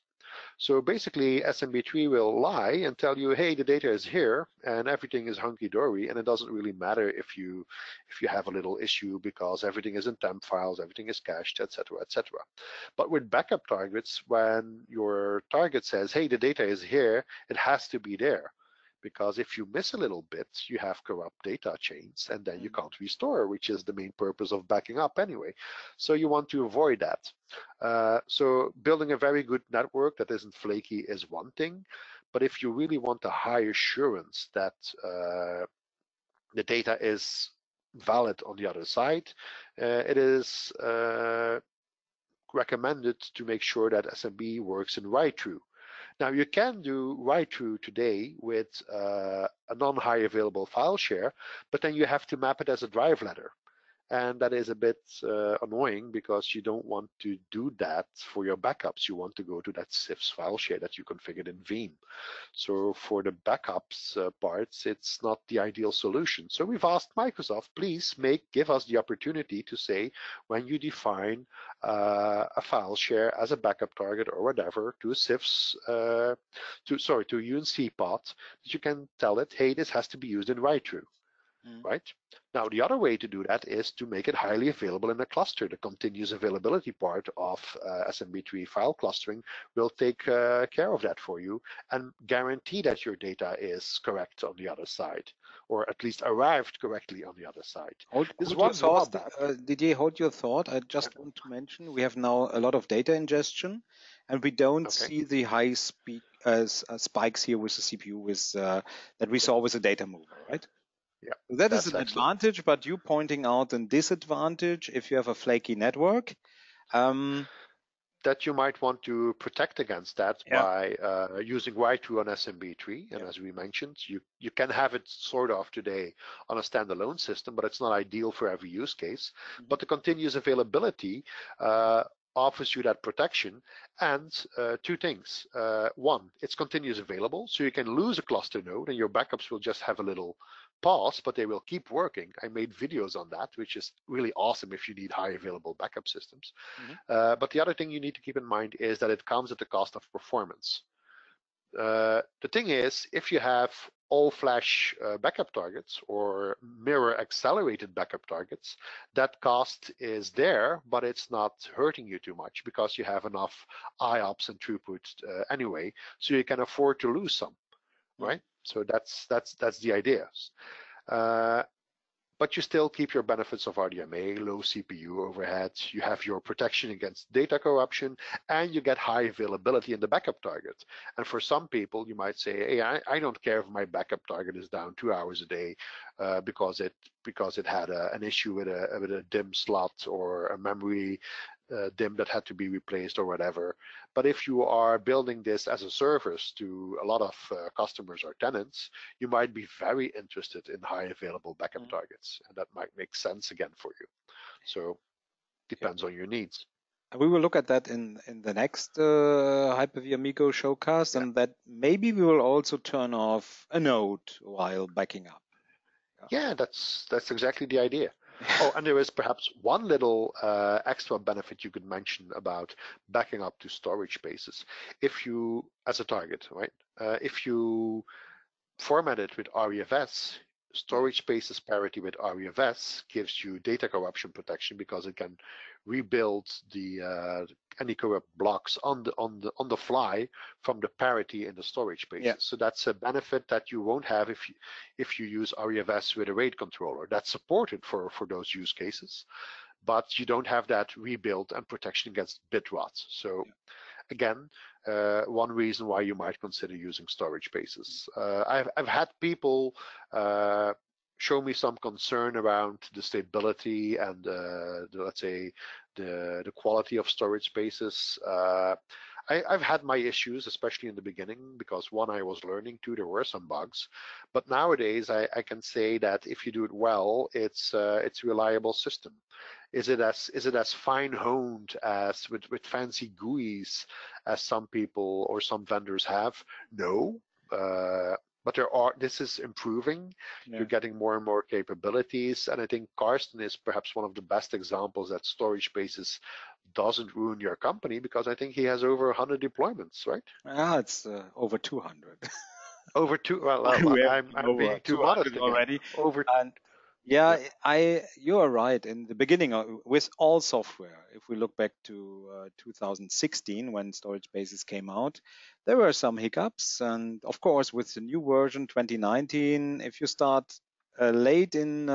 So basically, SMB3 will lie and tell you, hey, the data is here and everything is hunky-dory, and it doesn't really matter if you have a little issue because everything is in temp files, everything is cached, etc., etc. But with backup targets, when your target says, hey, the data is here, it has to be there. Because if you miss a little bit, you have corrupt data chains, and then you can't restore, which is the main purpose of backing up anyway. So you want to avoid that. So building a very good network that isn't flaky is one thing, but if you really want a high assurance that the data is valid on the other side, it is recommended to make sure that SMB works in write-through. Now, you can do write-through today with a non-high available file share, but then you have to map it as a drive letter. And that is a bit annoying because you don't want to do that for your backups. You want to go to that SIFS file share that you configured in Veeam. So for the backups parts, it's not the ideal solution. So we've asked Microsoft, please give us the opportunity to say when you define a file share as a backup target or whatever to SIFS, to UNC path, that you can tell it, hey, this has to be used in write-through. Right? Now, the other way to do that is to make it highly available in a cluster. The continuous availability part of SMB3 file clustering will take care of that for you and guarantee that your data is correct on the other side, or at least arrived correctly on the other side. Didier, hold your thought. I just want to mention we have now a lot of data ingestion, and we don't see the high spikes here with the CPU that we saw with the data mover, right? Yeah, that's is an advantage, but you pointing out a disadvantage if you have a flaky network. That you might want to protect against that by using write-through on SMB3. And as we mentioned, you can have it sort of today on a standalone system, but it's not ideal for every use case. But the continuous availability offers you that protection, and two things. One, it's continuous available, so you can lose a cluster node and your backups will just have a little pause, but they will keep working. I made videos on that, which is really awesome if you need high available backup systems. But the other thing you need to keep in mind is that it comes at the cost of performance. The thing is, if you have all-flash backup targets or mirror-accelerated backup targets, that cost is there, but it's not hurting you too much because you have enough IOPS and throughput anyway, so you can afford to lose some, right? So that's the idea. But you still keep your benefits of RDMA, low CPU overheads, you have your protection against data corruption, and you get high availability in the backup target. And for some people, you might say, hey, I don't care if my backup target is down 2 hours a day because it had an issue with a DIMM slot or a memory DIMM that had to be replaced or whatever. But if you are building this as a service to a lot of customers or tenants, you might be very interested in high available backup targets, and that might make sense again for you. So depends on your needs. We will look at that in the next Hyper-V Amigos Showcast, and that maybe we will also turn off a node while backing up. Yeah, that's exactly the idea. Oh, and there is perhaps one little extra benefit you could mention about backing up to storage spaces. If you, as a target, right? If you format it with ReFS, Storage Spaces parity with ReFS gives you data corruption protection because it can rebuild the any corrupt blocks on the fly from the parity in the storage spaces. Yeah. So that's a benefit that you won't have if you use ReFS with a RAID controller. That's supported for those use cases, but you don't have that rebuild and protection against bit rot. So yeah. Again, one reason why you might consider using storage spaces. I've had people show me some concern around the stability and let's say the quality of storage spaces. I've had my issues, especially in the beginning, because one, I was learning, two, there were some bugs. But nowadays, I can say that if you do it well, it's a reliable system. Is it as fine-honed as with fancy GUIs as some people or some vendors have? No. But this is improving. Yeah. You're getting more and more capabilities, and I think Carsten is perhaps one of the best examples that storage spaces doesn't ruin your company, because I think he has over 100 deployments, right? Ah, it's over 200. Over two. Well, I'm being too modest already. Over and yeah, yeah. You are right. In the beginning, with all software, if we look back to 2016 when storage spaces came out, there were some hiccups, and of course, with the new version 2019, if you start late in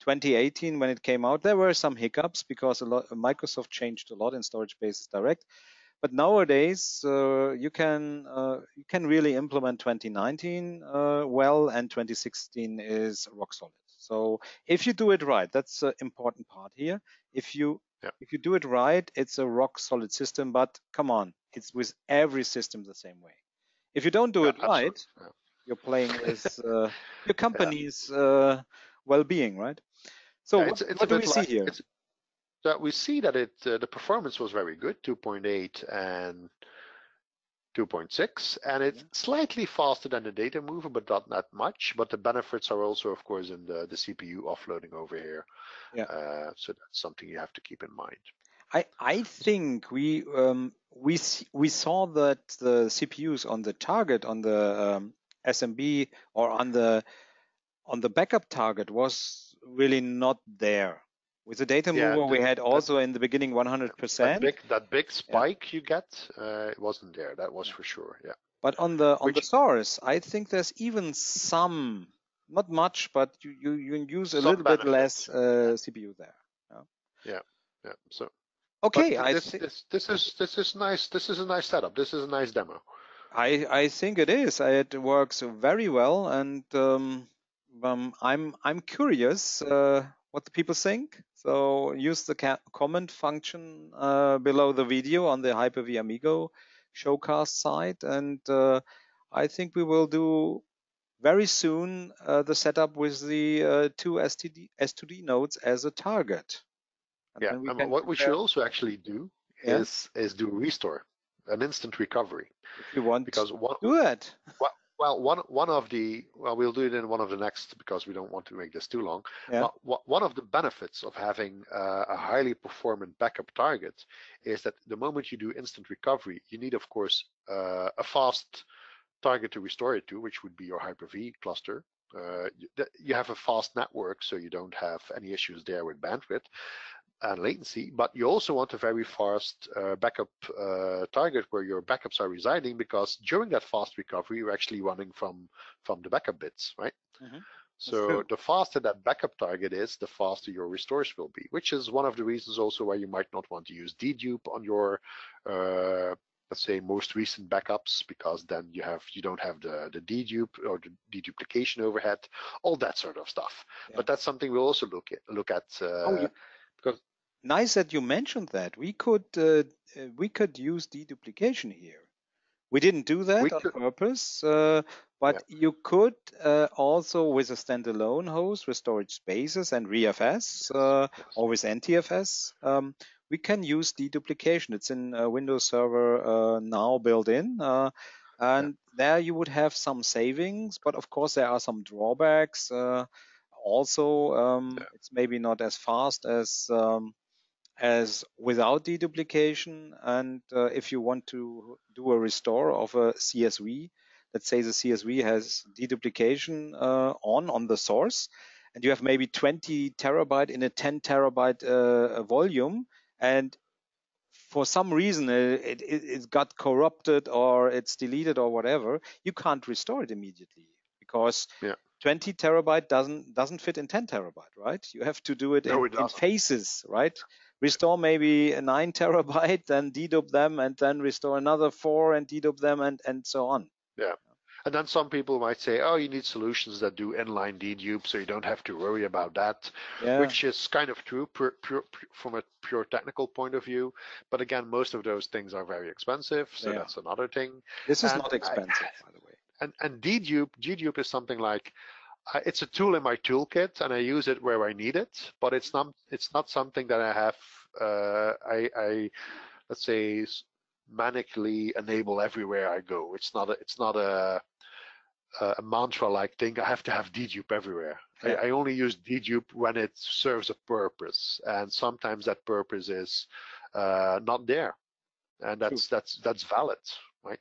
2018 when it came out, there were some hiccups because Microsoft changed a lot in Storage Spaces Direct. But nowadays, you can really implement 2019 well, and 2016 is rock solid. So if you do it right, that's an important part here. If you do it right, it's a rock solid system. But come on, it's with every system the same way. If you don't do it right, yeah. You're playing with your company's well-being, right? So yeah, what do we see here? That we see that the performance was very good, 2.8 and 2.6, and it's slightly faster than the DataMover, but not that much. But the benefits are also, of course, in the CPU offloading over here. Yeah. So that's something you have to keep in mind. I think we saw that the CPUs on the target, on the SMB or on the backup target, was really not there. With the data mover, we had also in the beginning 100%. That big spike you get, it wasn't there. That was for sure. Yeah. But on the source, I think there's even some, not much, but you use a little bit less CPU there. Yeah. Yeah. Yeah. So. Okay, this is nice. This is a nice setup. This is a nice demo. I think it is. It works very well, and I'm curious what the people think. So use the comment function below the video on the Hyper-V Amigo Showcast site, and I think we will do very soon the setup with the two S2D nodes as a target. And yeah, what we should also actually do is do restore, an instant recovery. If you want, because do it. Well, we'll do it in one of the next, because we don't want to make this too long. Yeah. One of the benefits of having a highly performant backup target is that the moment you do instant recovery, you need, of course, a fast target to restore it to, which would be your Hyper-V cluster. You have a fast network, so you don't have any issues there with bandwidth and latency, but you also want a very fast backup target where your backups are residing, because during that fast recovery, you're actually running from the backup bits, right? Mm-hmm. So the faster that backup target is, the faster your restores will be, which is one of the reasons also why you might not want to use dedupe on your, let's say, most recent backups, because then you don't have the dedupe or the deduplication overhead, all that sort of stuff. Yeah. But that's something we'll also look at. Nice that you mentioned that. We could use deduplication here. We didn't do that on purpose, but you could also with a standalone host, with Storage Spaces and ReFS, or with NTFS, we can use deduplication. It's in Windows Server now built in, and there you would have some savings, but of course there are some drawbacks. Also, it's maybe not as fast as without deduplication, and if you want to do a restore of a CSV, let's say the CSV has deduplication on the source, and you have maybe 20 terabyte in a 10 terabyte volume, and for some reason it got corrupted or it's deleted or whatever, you can't restore it immediately because 20 terabyte doesn't fit in 10 terabyte, right? You have to do it in phases, right? Restore maybe a 9 terabyte, then dedupe them, and then restore another 4 and dedupe them, and so on. Yeah. And then some people might say, oh, you need solutions that do inline dedupe, so you don't have to worry about that, which is kind of true from a pure technical point of view. But again, most of those things are very expensive, so that's another thing. This is not expensive, by the way. And dedupe is something like, it's a tool in my toolkit, and I use it where I need it, but it's not something that I have, I let's say, manically enable everywhere I go. It's not a mantra-like thing. I have to have dedupe everywhere. Yeah. I only use dedupe when it serves a purpose, and sometimes that purpose is not there, and that's valid, right?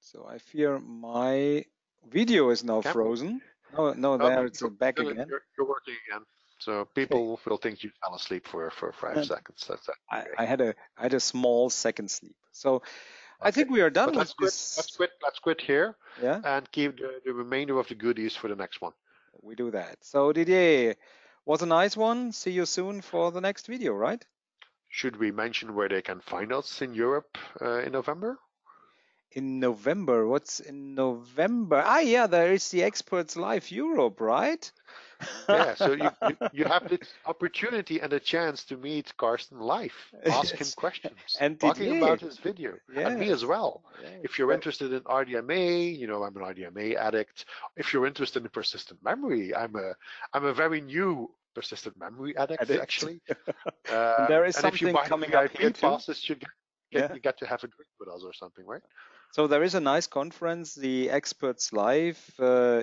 So I fear my video is now frozen. No, there it's back again. You're working again. So people will think you fell asleep for 5 seconds. That's that. I had a small second sleep. So I think we are done with this. Let's quit here. Yeah. And keep the remainder of the goodies for the next one. We do that. So Didier, was a nice one. See you soon for the next video, right? Should we mention where they can find us in Europe in November? In November, what's in November? Ah, yeah, there is the Experts Live Europe, right? Yeah, so you have the opportunity and a chance to meet Carsten live, ask him questions, and talking about his video, and me as well. Yeah, if you're interested in RDMA, you know, I'm an RDMA addict. If you're interested in persistent memory, I'm a very new persistent memory addict. Actually. There is something coming up here. You got to have a drink with us or something, right? So there is a nice conference, the Experts Live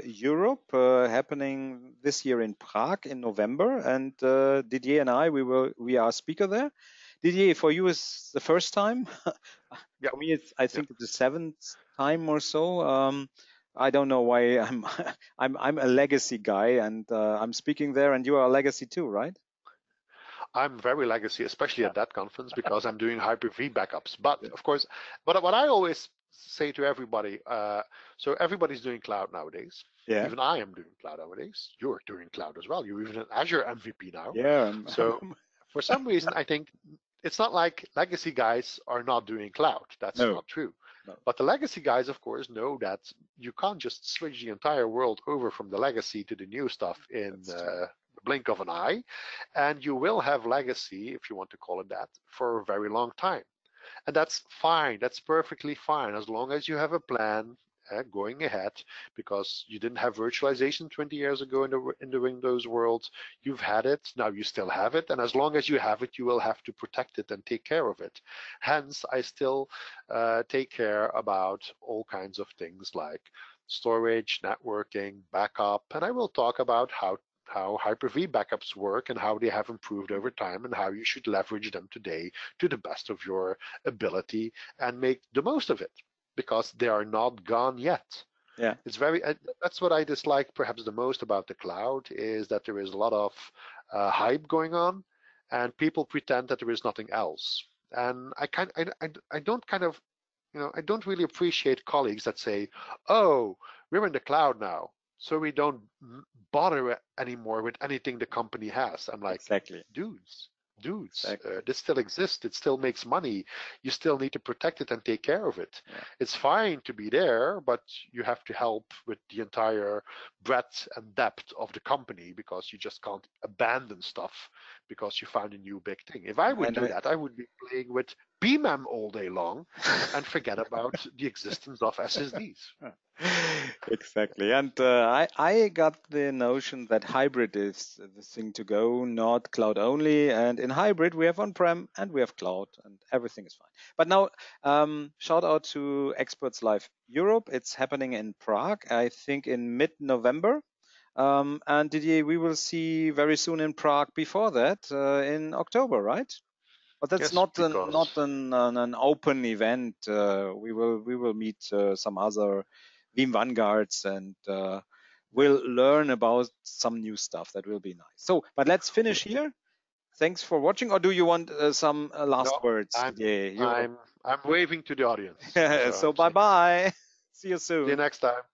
Europe, happening this year in Prague in November, and Didier and I, we are speaker there. Didier, for you is the first time. For me, I think it's the seventh time or so. I don't know why I'm a legacy guy, and I'm speaking there, and you are a legacy too, right? I'm very legacy, especially at that conference, because I'm doing Hyper-V backups. But of course, but what I always say to everybody, so everybody's doing cloud nowadays. Yeah. Even I am doing cloud nowadays. You're doing cloud as well. You're even an Azure MVP now. Yeah. So for some reason, I think it's not like legacy guys are not doing cloud. That's not true. No. But the legacy guys, of course, know that you can't just switch the entire world over from the legacy to the new stuff in blink of an eye, and you will have legacy, if you want to call it that, for a very long time. And that's fine, that's perfectly fine, as long as you have a plan going ahead, because you didn't have virtualization 20 years ago in the Windows world. You've had it, now you still have it, and as long as you have it, you will have to protect it and take care of it. Hence, I still take care about all kinds of things like storage, networking, backup, and I will talk about how Hyper-V backups work and how they have improved over time and how you should leverage them today to the best of your ability and make the most of it, because they are not gone yet. Yeah, it's that's what I dislike perhaps the most about the cloud, is that there is a lot of hype going on and people pretend that there is nothing else. And I don't really appreciate colleagues that say, oh, we're in the cloud now, so we don't bother anymore with anything the company has. I'm like, dudes, exactly. This still exists. It still makes money. You still need to protect it and take care of it. Yeah. It's fine to be there, but you have to help with the entire breadth and depth of the company, because you just can't abandon stuff because you found a new big thing. If I would do that, I would be playing with BMAM all day long and forget about the existence of SSDs. Exactly. And I got the notion that hybrid is the thing to go, not cloud only. And in hybrid, we have on-prem and we have cloud, and everything is fine. But now, shout out to Experts Live Europe. It's happening in Prague, I think in mid-November. And Didier, we will see very soon in Prague before that in October, right? But that's not an open event. We will meet some other Veeam Vanguards and we'll learn about some new stuff. That will be nice. So, but let's finish here. Thanks for watching. Or do you want some last words? I'm waving to the audience. So bye bye. See you soon. See you next time.